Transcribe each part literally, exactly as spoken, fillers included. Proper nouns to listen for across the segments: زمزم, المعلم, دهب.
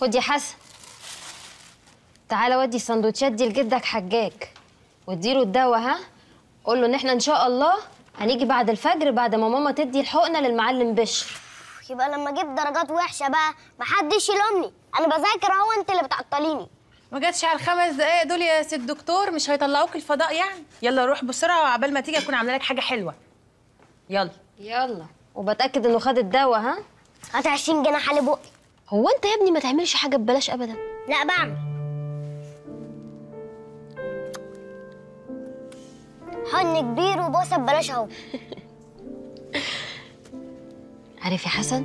خد يا حسن، تعالى ودي السندوتشات دي لجدك حجاج واديله الدواء. ها، قول له ان احنا ان شاء الله هنيجي بعد الفجر بعد ما ماما تدي الحقنه للمعلم بشر. يبقى لما اجيب درجات وحشه بقى محدش يلومني، انا بذاكر اهو، انت اللي بتعطليني. ما جاتش على الخمس دقايق دول يا ست دكتور، مش هيطلعوك الفضاء يعني؟ يلا روح بسرعه وعبال ما تيجي اكون عامله لك حاجه حلوه. يلا يلا، وبتاكد انه خد الدواء. ها، هات عشرين جنيه حل بقي. هو انت يا ابني ما تعملش حاجه ببلاش ابدا؟ لا بعمل. حن كبير وبوسه ببلاش اهو. عارف يا حسن،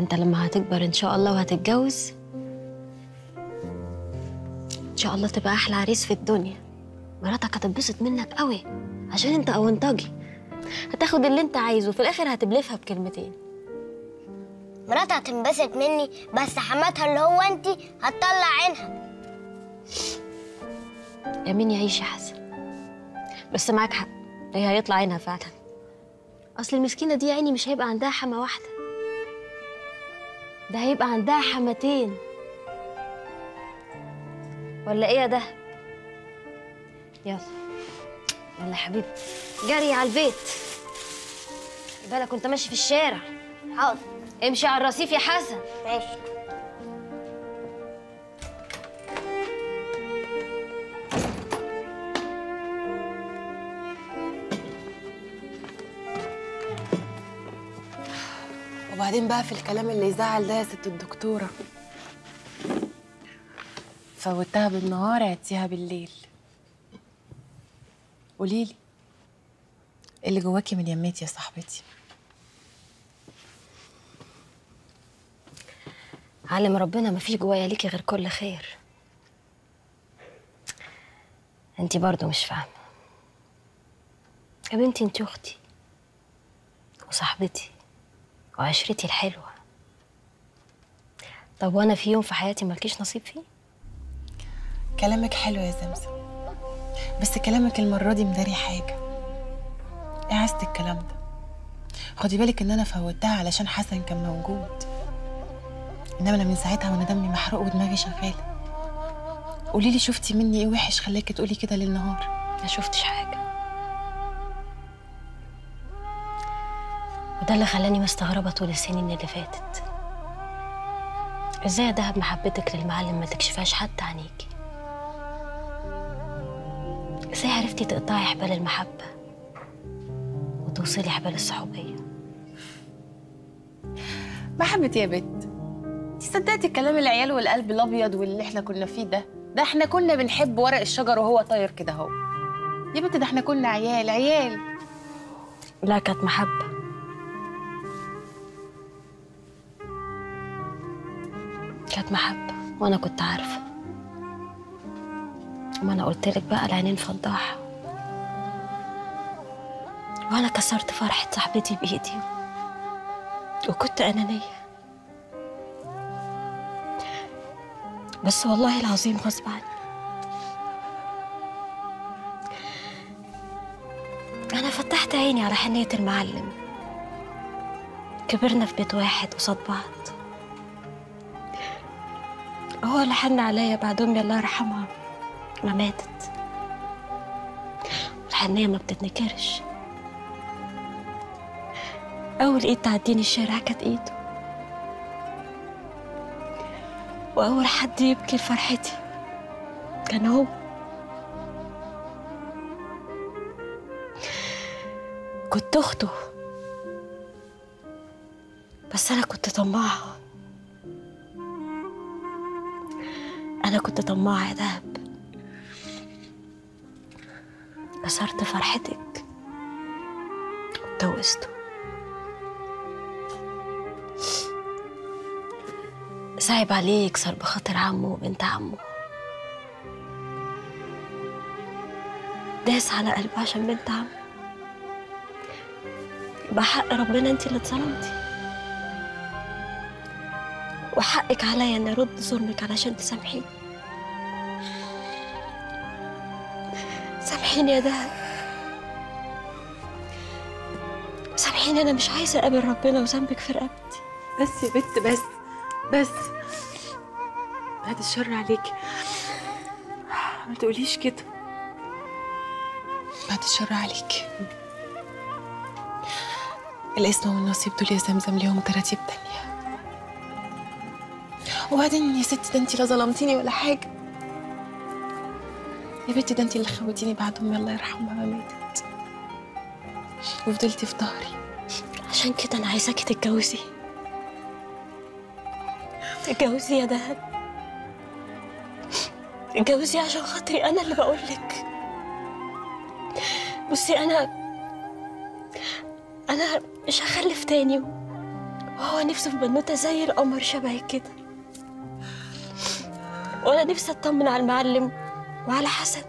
انت لما هتكبر ان شاء الله وهتتجوز ان شاء الله تبقى احلى عريس في الدنيا. مراتك هتتبسط منك قوي عشان انت اونطاجي، هتاخد اللي انت عايزه في الاخر هتبلفها بكلمتين. مراتها هتنبسط مني، بس حماتها اللي هو انت هتطلع عينها. يمين يعيش يا حسن، بس معاك حق، هي هيطلع عينها فعلا. أصل المسكينة دي يا عيني مش هيبقى عندها حما واحدة، ده هيبقى عندها حماتين. ولا إيه يا دهب؟ يلا يلا يا حبيبي، جري على البيت. بالك وأنت ماشي في الشارع. حاضر، امشي على الرصيف يا حسن. ماشي. وبعدين بقى في الكلام اللي يزعل ده يا ست الدكتورة، فوتها بالنهار عدتيها بالليل. قوليلي ايه اللي جواكي من يميتي يا صاحبتي؟ علم ربنا ما في جوايا ليكي غير كل خير. انتي برضو مش فاهمة يا بنتي، انتي اختي وصاحبتي وعشرتي الحلوة. طب وأنا في يوم في حياتي مالكيش نصيب فيه؟ كلامك حلو يا زمزم، بس كلامك المرة دي مداري حاجة. إيه عايزة الكلام ده؟ خدي بالك إن أنا فوتها علشان حسن كان موجود، إنما أنا من ساعتها وأنا دمي محروق ودماغي شغالة. قوليلي شفتي مني إيه وحش خلاكي تقولي كده للنهار؟ ما شفتش حاجة، وده اللي خلاني مستغربه طول السنين اللي فاتت ازاي يا دهب محبتك للمعلم ما تكشفهاش حتى عنيكي. ازاي عرفتي تقطعي حبال المحبه وتوصلي حبال الصحوبيه؟ محبتي يا بت، انتي صدقتي الكلام العيال والقلب الابيض واللي احنا كنا فيه ده؟ ده احنا كنا بنحب ورق الشجر وهو طاير كده اهو يا بت، ده احنا كنا عيال عيال. لا، كانت محبه. كانت محبة وأنا كنت عارفة. وما أنا قلتلك بقى العينين فضاحة، وأنا كسرت فرحة صاحبتي بإيدي وكنت أنانية. بس والله العظيم غصب عني أنا فتحت عيني على حنية المعلم. كبرنا في بيت واحد قصاد بعض، هو اللي حن عليا بعد امي الله يرحمها ما ماتت. الحنيه ما بتتنكرش. اول ايد تعديني الشارع كانت ايده، واول حد يبكي لفرحتي كان هو. كنت اخته، بس انا كنت طماعه. أنا كنت طماعة يا دهب، كسرت فرحتك واتجوزته. صعب عليه يكسر بخاطر عمه وبنت عمه، داس على قلبه عشان بنت عمه. يبقى حق ربنا انتي اللي اتظلمتي، وحقك عليا اني ارد ظلمك علشان تسامحيني. سامحيني يا دهب، سامحيني، انا مش عايزه اقابل ربنا وذنبك في رقبتي. بس يا بت، بس بس بعد الشر عليكي. ما تقوليش كده. بعد الشر عليكي. الاسم والنصيب دول يا زمزم ليهم تراتيب تانية. وبعدين يا ستي ده انتي لا ظلمتيني ولا حاجة. يا بنتي ده انتي اللي خوتيني بعد امي الله يرحمها ما ماتت. وفضلتي في ظهري. عشان كده انا عايزاكي تتجوزي. اتجوزي يا دهب. اتجوزي عشان خاطري، انا اللي بقولك. بصي انا انا مش هخلف تاني، وهو نفسه في بنوته زي القمر شبه كده، وانا نفسي اطمن على المعلم وعلى حسن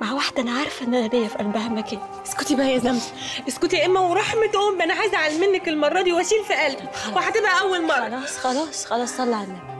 مع واحده انا عارفه ان انا ليا في قلبها مكان. اسكتي بقى يا زمزم، اسكتي يا اما ورحمه امي انا عايزه اعلم منك المره دي واشيل في قلبي، وهتبقى اول مره. خلاص خلاص خلاص، صلي على النبي.